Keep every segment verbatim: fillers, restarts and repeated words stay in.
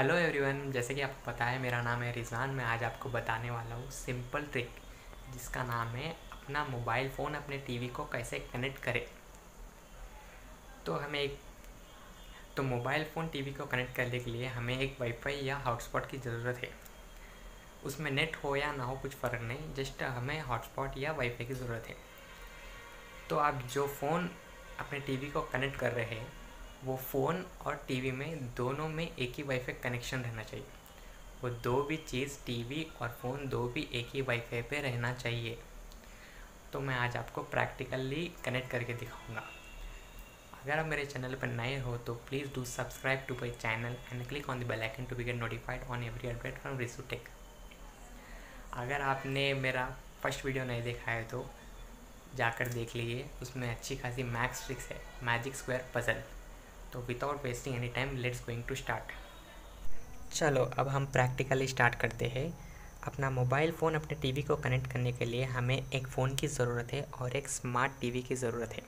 Hello everyone, जैसे कि आपको पता है मेरा नाम है रिजान। मैं आज आपको बताने वाला हूँ सिंपल ट्रिक जिसका नाम है अपना मोबाइल फ़ोन अपने टीवी को कैसे कनेक्ट करें। तो हमें एक तो मोबाइल फ़ोन टीवी को कनेक्ट करने के लिए हमें एक वाईफाई या हॉटस्पॉट की ज़रूरत है। उसमें नेट हो या ना हो कुछ फ़र्क नहीं, जस्ट हमें हॉटस्पॉट या वाईफाई की ज़रूरत है। तो आप जो फ़ोन अपने टीवी को कनेक्ट कर रहे हैं वो फ़ोन और टीवी में दोनों में एक ही वाईफाई कनेक्शन रहना चाहिए। वो दो भी चीज़ टीवी और फ़ोन दो भी एक ही वाईफाई पे रहना चाहिए। तो मैं आज आपको प्रैक्टिकली कनेक्ट करके दिखाऊंगा। अगर आप मेरे चैनल पर नए हो तो please do subscribe to my channel and click on the bell icon to be get notified on every update from Rizzu take. अगर आपने मेरा फर्स्ट वीडियो नहीं देखा है तो जाकर देख लीजिए, उसमें अच्छी खासी मैक्स ट्रिक्स है, मैजिक स्क्वायर पजल। तो without wasting any time let's going to start. चलो अब हम प्रैक्टिकली स्टार्ट करते हैं। अपना मोबाइल फ़ोन अपने टीवी को कनेक्ट करने के लिए हमें एक फ़ोन की ज़रूरत है और एक स्मार्ट टीवी की ज़रूरत है।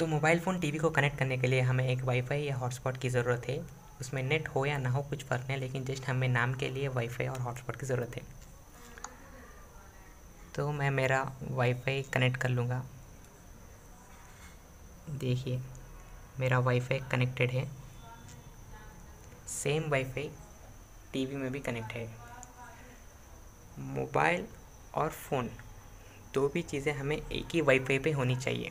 तो मोबाइल फ़ोन टीवी को कनेक्ट करने के लिए हमें एक वाईफाई या हॉटस्पॉट की ज़रूरत है। उसमें नेट हो या ना हो कुछ फ़र्क नहीं, लेकिन जस्ट हमें नाम के लिए वाईफाई और हॉटस्पॉट की ज़रूरत है। तो मैं मेरा वाईफाई कनेक्ट कर लूँगा। देखिए मेरा वाईफाई कनेक्टेड है, सेम वाईफाई टीवी में भी कनेक्ट है। मोबाइल और फ़ोन दो भी चीज़ें हमें एक ही वाईफाई पे होनी चाहिए।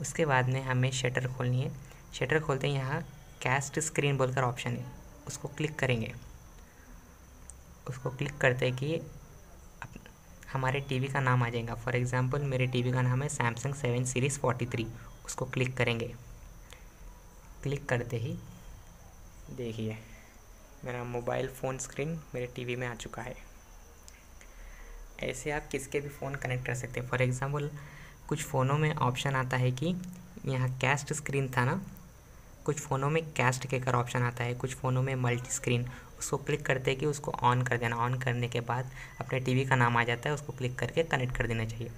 उसके बाद में हमें शटर खोलनी है। शटर खोलते ही यहाँ कैस्ट स्क्रीन बोलकर ऑप्शन है, उसको क्लिक करेंगे। उसको क्लिक करते कि हमारे टीवी का नाम आ जाएगा। फॉर एग्ज़ाम्पल मेरे टीवी का नाम है Samsung seven series forty three. उसको क्लिक करेंगे। क्लिक करते ही देखिए मेरा मोबाइल फ़ोन स्क्रीन मेरे टीवी में आ चुका है। ऐसे आप किसके भी फ़ोन कनेक्ट कर सकते हैं। फॉर एग्ज़ाम्पल कुछ फ़ोनों में ऑप्शन आता है कि यहाँ कैस्ट स्क्रीन था ना, कुछ फ़ोनों में कैस्ट के कर ऑप्शन आता है, कुछ फ़ोनों में मल्टी स्क्रीन। उसको क्लिक करते कि उसको ऑन कर देना। ऑन करने के बाद अपने टीवी का नाम आ जाता है, उसको क्लिक करके कनेक्ट कर देना चाहिए।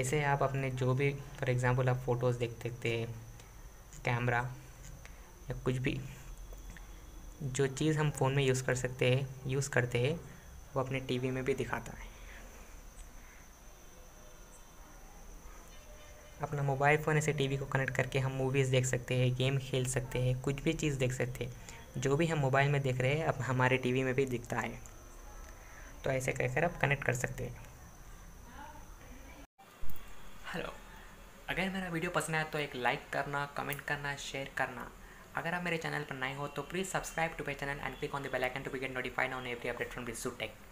ऐसे आप अपने जो भी फॉर एग्ज़ाम्पल आप फ़ोटोज़ देख सकते हैं, कैमरा या कुछ भी जो चीज़ हम फ़ोन में यूज़ कर सकते हैं यूज़ करते हैं वो अपने टीवी में भी दिखाता है। अपना मोबाइल फ़ोन ऐसे टीवी को कनेक्ट करके हम मूवीज़ देख सकते हैं, गेम खेल सकते हैं, कुछ भी चीज़ देख सकते हैं। जो भी हम मोबाइल में देख रहे हैं अब हमारे टीवी में भी दिखता है। तो ऐसे कहकर आप कनेक्ट कर सकते हैं। हेलो, अगर मेरा वीडियो पसंद आया तो एक लाइक करना, कमेंट करना, शेयर करना। अगर आप मेरे चैनल पर नए हो तो please subscribe to my channel and click on the bell icon to be get notified on every update from Rizzu take.